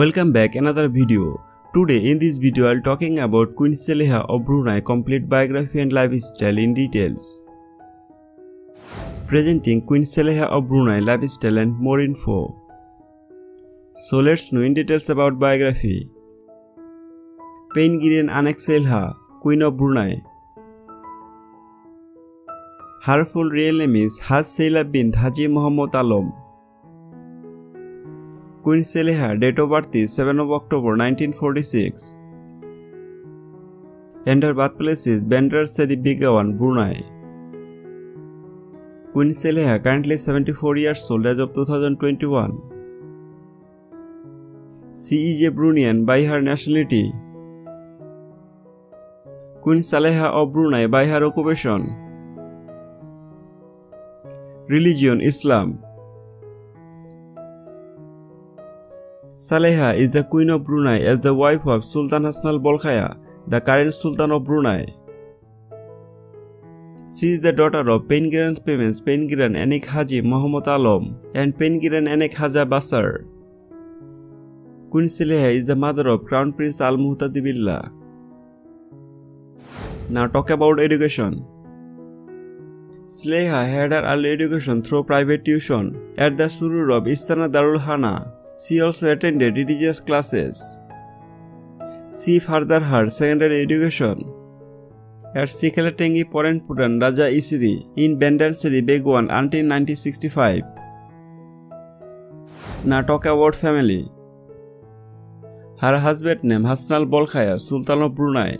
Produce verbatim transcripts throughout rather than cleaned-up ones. Welcome back another video. Today in this video I'll talking about Queen Saleha of Brunei complete biography and lifestyle in details. Presenting Queen Saleha of Brunei lifestyle and more info. So let's know in details about biography. Pengiran Anak Saleha, Queen of Brunei. Her full real name is Haj Saleha Bint Haji Muhammad Alam. Queen Saleha, date of birth is seventh of October nineteen forty-six. And her birthplace is Bender Sedi Bigawan, Brunei. Queen Saleha currently seventy-four years old as of two thousand twenty-one. She is a Bruneian by her nationality. Queen Saleha of Brunei by her occupation. Religion Islam. Saleha is the Queen of Brunei as the wife of Sultan Hassanal Bolkiah, the current Sultan of Brunei. She is the daughter of Pengiran Pemancha Pengiran Anak Haji Mohammad Alam and Pengiran Anak Hajah Besar. Queen Saleha is the mother of Crown Prince Al-Muhtadee Billah. Now talk about education. Saleha had her early education through private tuition at the surur of Istana Darul Hana. She also attended religious classes. She furthered her secondary education at Sikhalatangi Poranputan Raja Isri in Bandar Seri Begawan until nineteen sixty-five. Now talk about family. Her husband name Hassanal Bolkiah, Sultan of Brunei.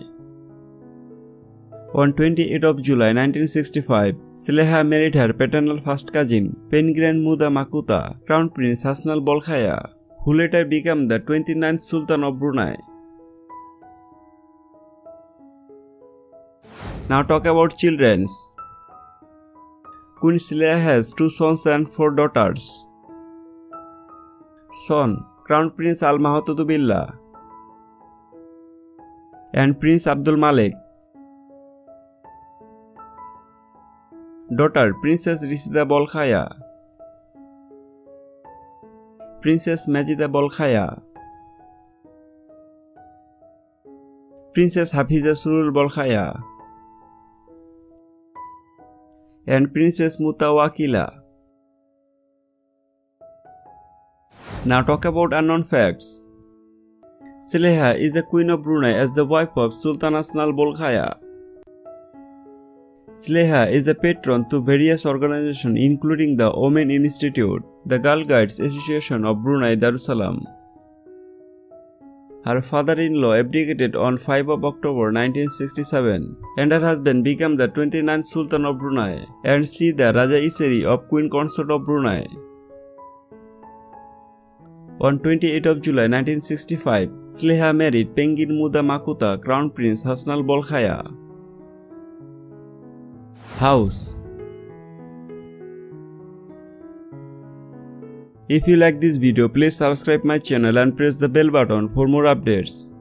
On twenty-eighth of July nineteen sixty-five, Saleha married her paternal first cousin, Pengiran Muda Mahkota, Crown Prince Hassanal Bolkiah, who later became the twenty-ninth Sultan of Brunei. Now talk about children. Queen Saleha has two sons and four daughters. Son, Crown Prince Al-Muhtadee Billah and Prince Abdul Malik. Daughter, Princess Rishida Bolkiah, Princess Majida Bolkiah, Princess Hafiza Surul Bolkiah, and Princess Mutawakila. Now talk about unknown facts. Saleha is the Queen of Brunei as the wife of Sultan Hassanal Bolkiah. Saleha is a patron to various organizations including the Women Institute, the Girl Guides Association of Brunei Darussalam. Her father-in-law abdicated on fifth of October nineteen sixty-seven and her husband became the twenty-ninth Sultan of Brunei and she the Raja Isri of Queen Consort of Brunei. On twenty-eighth of July nineteen sixty-five, Saleha married Pengiran Muda Mahkota, Crown Prince Hassanal Bolkiah. House. If you like this video, please subscribe my channel and press the bell button for more updates.